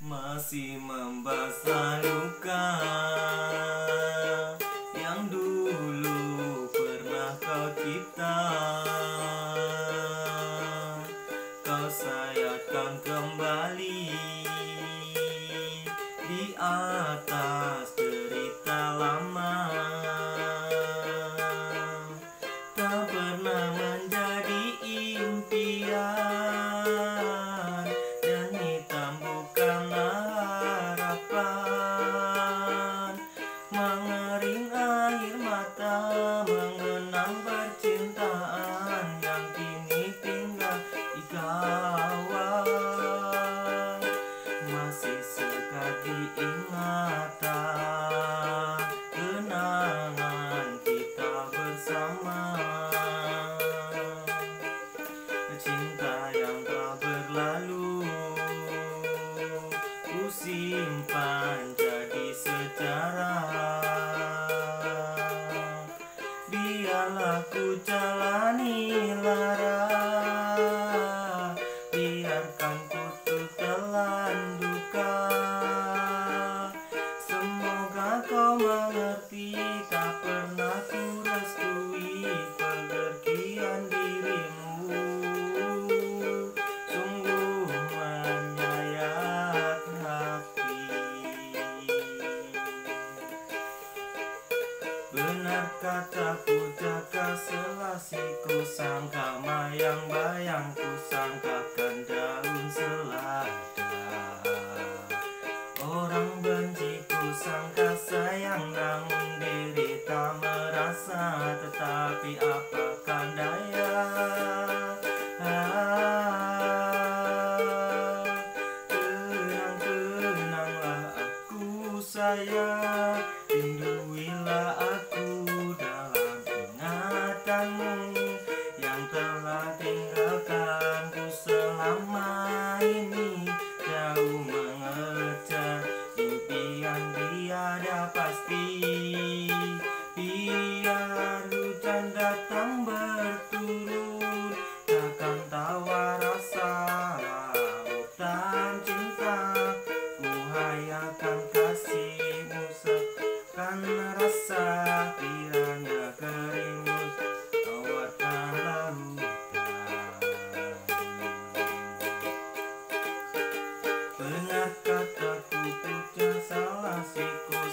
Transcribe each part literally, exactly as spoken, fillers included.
masih membasah luka yang dulu pernah kau cipta. Kau sayangkan kembali di atas cerita lama, tak pernah menjadi impian. Simpan jadi sejarah, biarlah ku jalani lara, biarkan ku tertelan duka. Semoga kau mengerti, tak pernah ku restui pergian dirimu. Sungguh menyayat kataku, jaga selasiku, sangka mayang bayangku, sangkakan daun selada. Orang benciku sangka sayang, namun diri tak merasa, tetapi apakah daya. Ah, kenang-kenanglah aku sayang, rinduilah aku yang telah tinggalkanku selama ini, jauh mengejar mimpi yang tiada pasti. Biar hujan datang berturun, takkan tawa rasa laut dan cinta. Ku hayakan kasihmu seakan rasa kiranya kering.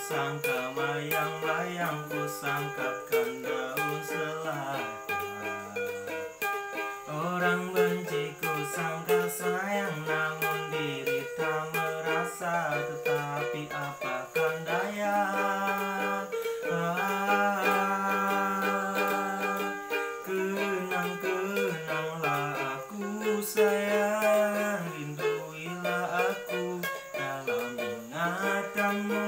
Sangka mayang-mayang ku sangkakan daun selada. Orang benciku sangka sayang, namun diri tak merasa, tetapi apakah daya. Ah, kenang-kenanglah aku sayang, rinduilah aku dalam ingatanmu.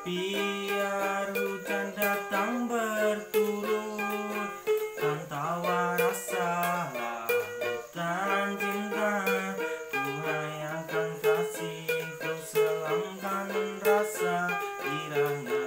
Biar hujan datang berturun, kan tawa rasa lautan cinta. Ku hayakan kasihku, selangkan rasa kiranya.